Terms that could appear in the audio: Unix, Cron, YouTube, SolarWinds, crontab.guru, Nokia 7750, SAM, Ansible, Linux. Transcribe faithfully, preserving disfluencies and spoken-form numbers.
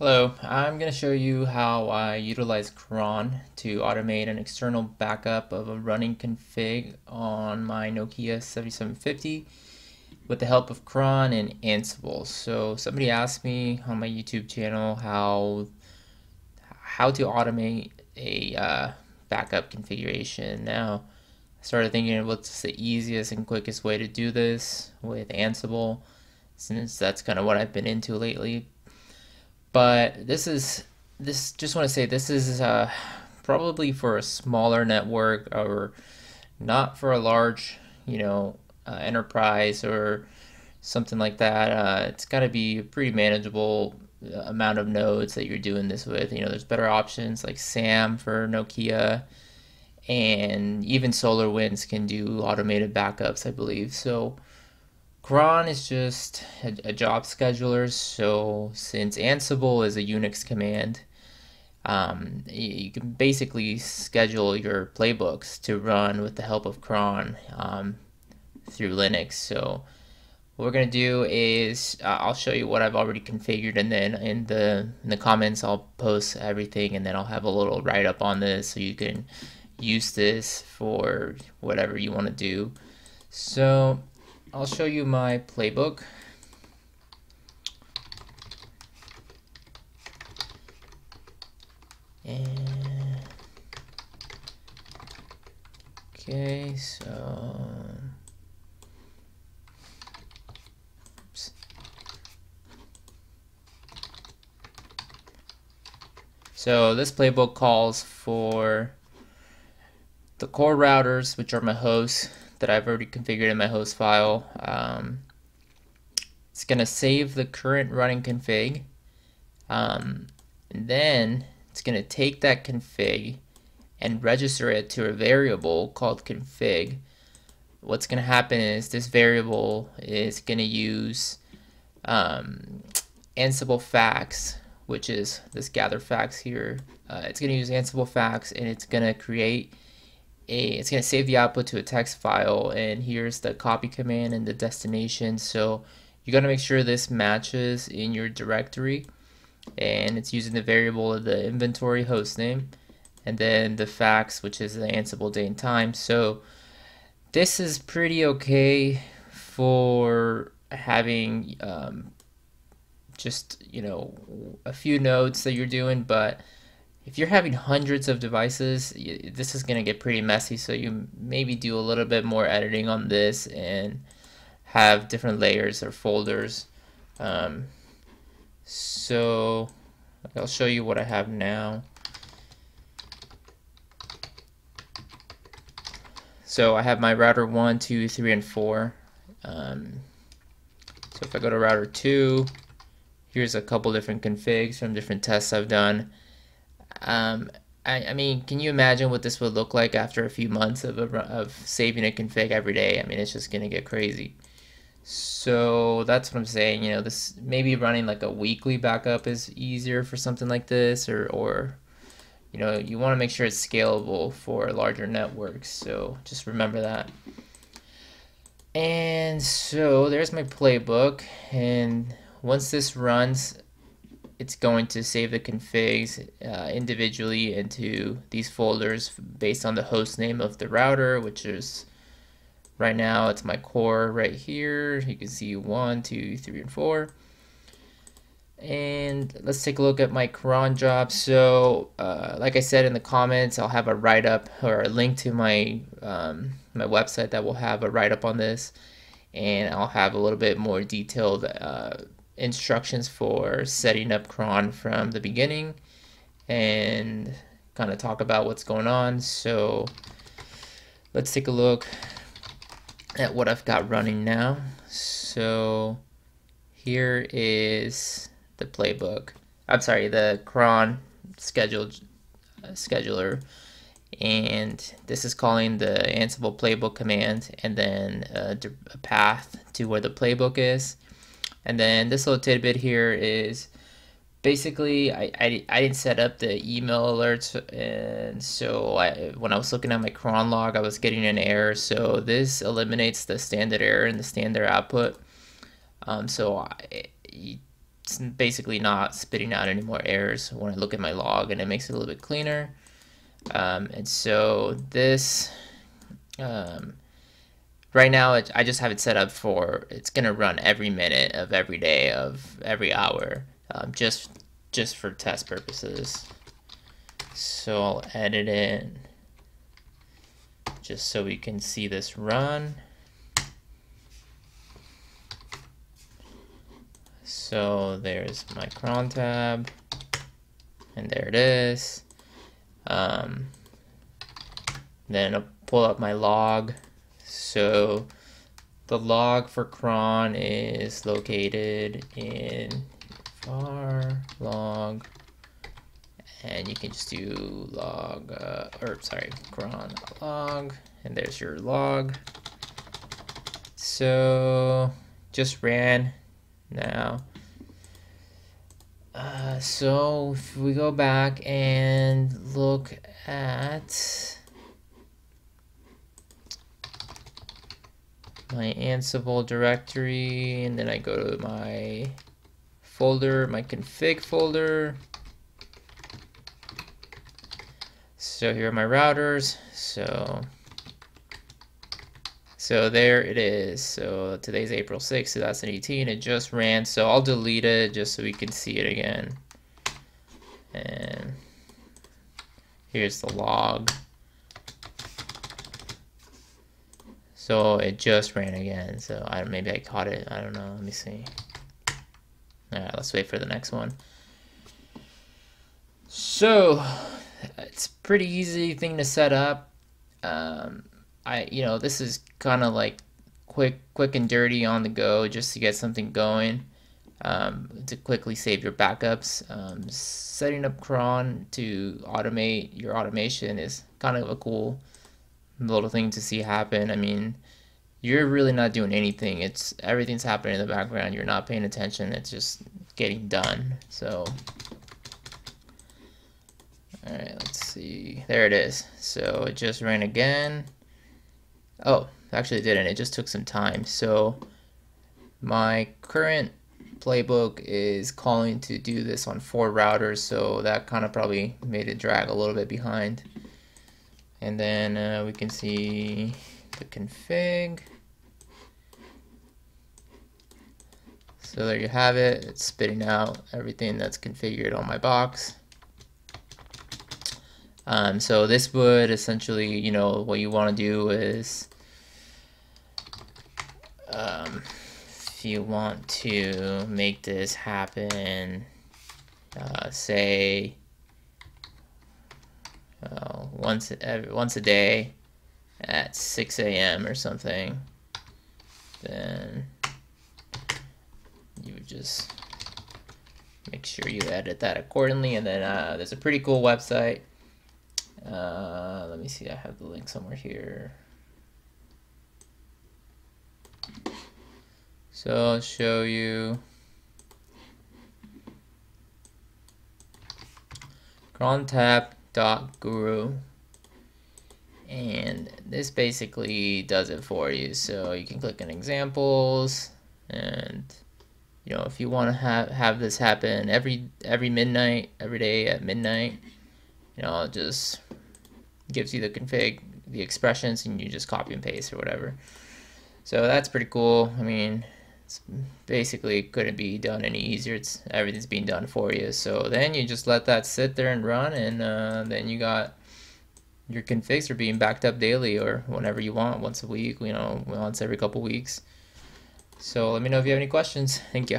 Hello, I'm going to show you how I utilize Cron to automate an external backup of a running config on my Nokia seventy-seven fifty with the help of Cron and Ansible. So somebody asked me on my YouTube channel how how to automate a uh, backup configuration. Now I started thinking what's the easiest and quickest way to do this with Ansible, since that's kind of what I've been into lately. But this is, this just want to say this is uh, probably for a smaller network or not for a large, you know, uh, enterprise or something like that. Uh, it's got to be a pretty manageable amount of nodes that you're doing this with. You know, there's better options like SAM for Nokia, and even SolarWinds can do automated backups, I believe. So Cron is just a, a job scheduler. So since Ansible is a Unix command, um, you, you can basically schedule your playbooks to run with the help of Cron um, through Linux. So what we're going to do is uh, I'll show you what I've already configured, and then in the, in the comments I'll post everything, and then I'll have a little write-up on this so you can use this for whatever you want to do. So I'll show you my playbook. And okay, so oops. So this playbook calls for the core routers, which are my hosts that I've already configured in my host file. Um, it's going to save the current running config, um, and then it's going to take that config and register it to a variable called config. What's going to happen is this variable is going to use um, Ansible facts, which is this gather facts here. Uh, it's going to use Ansible facts, and it's going to create A, it's going to save the output to a text file, and here's the copy command and the destination. So you got to make sure this matches in your directory, and it's using the variable of the inventory hostname, and then the facts, which is the Ansible day and time. So this is pretty okay for having um, just, you know, a few nodes that you're doing, but if you're having hundreds of devices, this is going to get pretty messy. So you maybe do a little bit more editing on this and have different layers or folders. Um, so I'll show you what I have now. So I have my router one, two, three, and four. Um, so if I go to router two, here's a couple different configs from different tests I've done. Um, I, I mean, can you imagine what this would look like after a few months of, a, of saving a config every day? I mean, it's just going to get crazy. So that's what I'm saying. You know, this maybe running like a weekly backup is easier for something like this, or, or you know, you want to make sure it's scalable for larger networks. So just remember that. And so there's my playbook. And once this runs, it's going to save the configs uh, individually into these folders based on the host name of the router, which is right now it's my core right here. You can see one, two, three, and four. And let's take a look at my cron job. So uh, like I said in the comments, I'll have a write-up or a link to my, um, my website that will have a write-up on this, and I'll have a little bit more detailed uh, instructions for setting up Cron from the beginning and kind of talk about what's going on. So let's take a look at what I've got running now. So here is the playbook. I'm sorry, the Cron scheduled uh, scheduler, and this is calling the Ansible playbook command, and then a, a path to where the playbook is. And then this little tidbit here is basically I, I, I didn't set up the email alerts, and so I, when I was looking at my cron log, I was getting an error. So this eliminates the standard error and the standard output. Um, so I, it's basically not spitting out any more errors when I look at my log, and it makes it a little bit cleaner. Um, and so this, um, right now it, I just have it set up for, it's going to run every minute of every day of every hour, um, just, just for test purposes. So I'll edit it just so we can see this run. So there's my cron tab, and there it is. Um, then I'll pull up my log. So the log for cron is located in var log, and you can just do log, uh, or sorry, cron log, and there's your log. So just ran now. Uh, so if we go back and look at my Ansible directory, and then I go to my folder, my config folder. So here are my routers. So, so there it is. So today's April sixth, two thousand eighteen. It just ran. So I'll delete it just so we can see it again. And here's the log. So it just ran again. So I, maybe I caught it. I don't know. Let me see. All right, let's wait for the next one. So it's a pretty easy thing to set up. Um, I, you know, this is kind of like quick, quick and dirty on the go, just to get something going, um, to quickly save your backups. Um, setting up cron to automate your automation is kind of a cool little thing to see happen. I mean, you're really not doing anything. It's everything's happening in the background. You're not paying attention. It's just getting done. So, all right, let's see. There it is. So it just ran again. Oh, actually it didn't, it just took some time. So my current playbook is calling to do this on four routers, so that kind of probably made it drag a little bit behind. And then uh, we can see the config. So there you have it, it's spitting out everything that's configured on my box. Um, so this would essentially, you know, what you want to do is, um, if you want to make this happen, uh, say uh, once every, once a day at six A M or something, then you would just make sure you edit that accordingly. And then uh, there's a pretty cool website. Uh, let me see, I have the link somewhere here. So I'll show you crontab dot guru, and this basically does it for you. So you can click on examples, and you know, if you want to have have this happen every every midnight, every day at midnight, you know, it just gives you the config, the expressions, and you just copy and paste or whatever. So that's pretty cool. I mean, it's basically couldn't be done any easier. It's everything's being done for you. So then you just let that sit there and run, and uh, then you got your configs are being backed up daily or whenever you want, once a week, you know, once every couple weeks. So let me know if you have any questions. Thank you.